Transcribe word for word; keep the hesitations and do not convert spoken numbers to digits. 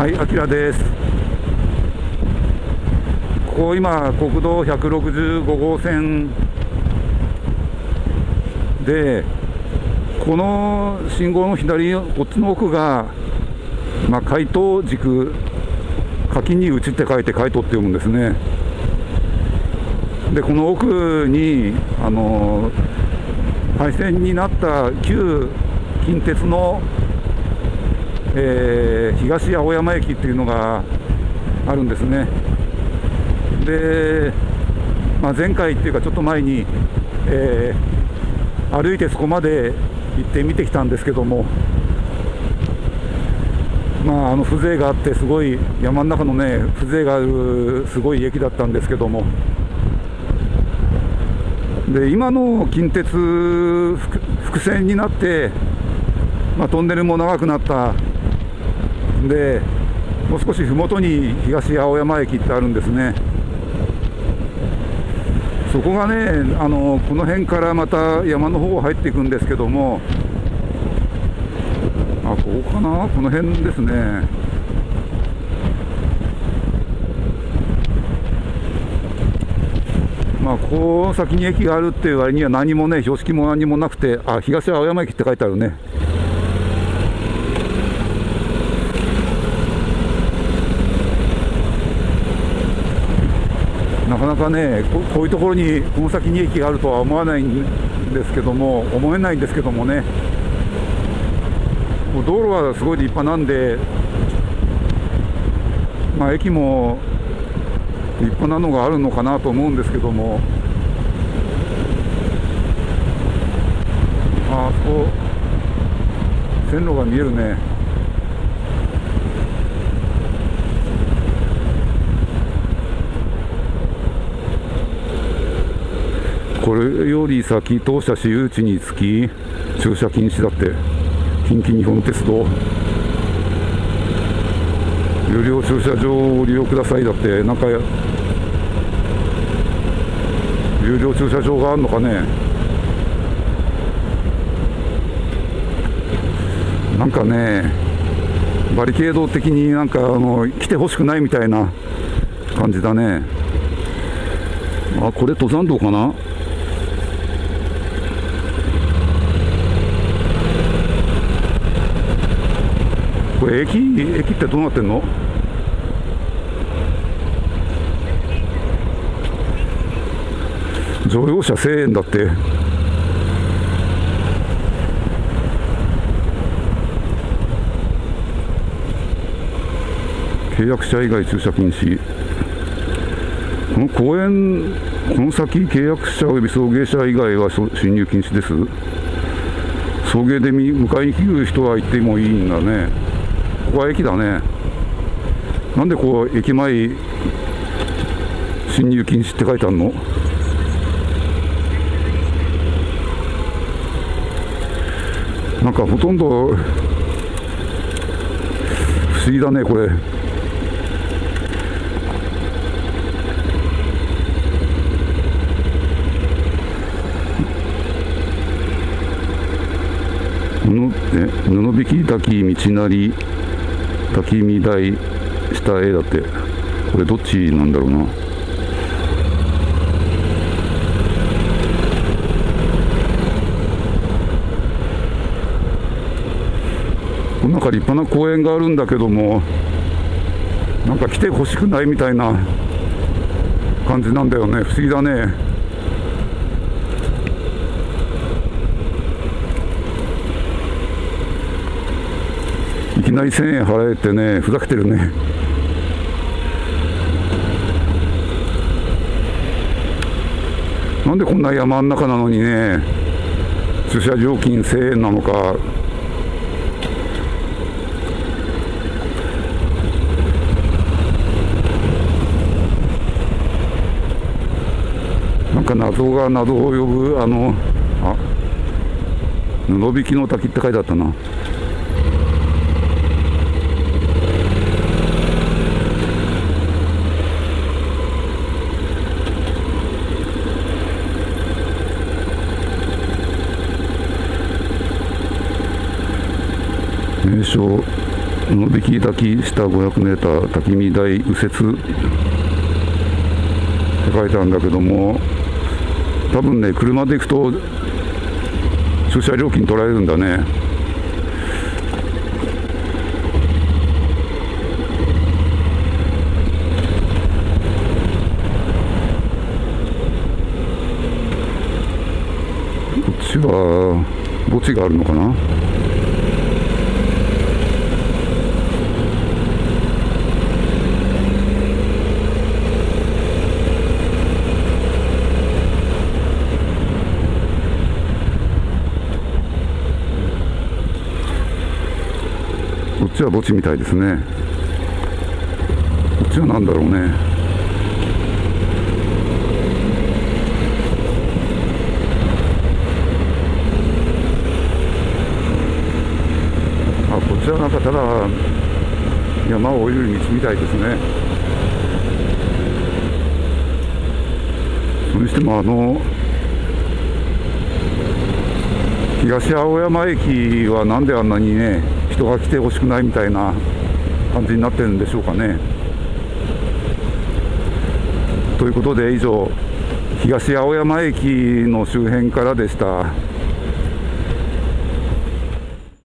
はい、あきらです。ここ今国道ひゃくろくじゅうごごうせんで、この信号の左こっちの奥が、まあ、街灯軸、垣に打ちって書いて街灯って読むんですね。でこの奥にあの廃線になった旧近鉄のえー、東青山駅っていうのがあるんですね。で、まあ、前回っていうかちょっと前に、えー、歩いてそこまで行って見てきたんですけども、まあ、あの風情があってすごい山の中のね風情があるすごい駅だったんですけども、で今の近鉄複線になって、まあ、トンネルも長くなったで、もう少し麓に東青山駅ってあるんですね。そこがね、あのこの辺からまた山の方入っていくんですけども、あ、ここかな、この辺ですね。まあこう先に駅があるっていう割には何もね標識も何もなくて、あ、東青山駅って書いてあるね。なかなかね、こ、こういうところにこの先に駅があるとは思わないんですけども、思えないんですけどもね、もう道路はすごい立派なんで、まあ、駅も立派なのがあるのかなと思うんですけども、あそこ、線路が見えるね。これより先、当社私有地につき駐車禁止だって。近畿日本鉄道有料駐車場を利用くださいだって。なんか有料駐車場があるのかね。なんかねバリケード的になんかあの来てほしくないみたいな感じだね。あ、これ登山道かな。これ 駅, 駅ってどうなってんの？乗用車せんえんだって。契約者以外駐車禁止。この公園、この先契約者および送迎者以外は進入禁止です。送迎で迎えに来る人は行ってもいいんだね。ここは駅だね。なんでこう駅前進入禁止って書いてあるの？なんかほとんど不思議だねこれ。布引き滝道なり滝見台下へだって。これどっちなんだろうな。なんか立派な公園があるんだけども、なんか来てほしくないみたいな感じなんだよね。不思議だね。いきなりせんえん払えってね、ふざけてるね。なんでこんな山ん中なのにね、駐車料金せんえんなのか。なんか謎が謎を呼ぶ、あの、あ、布引きの滝って書いてあったな。名称べき滝下ごひゃくメーター滝見台右折って書いてあるんだけども、多分ね車で行くと駐車料金取られるんだね。こっちは墓地があるのかな。こっちは墓地みたいですね。こっちは何だろうね。あ、こっちはなんかただ山を降りる道みたいですね。それにしてもあの東青山駅はなんであんなにね人が来てほしくないみたいな感じになってるんでしょうかね。ということで以上、東青山駅の周辺からでした。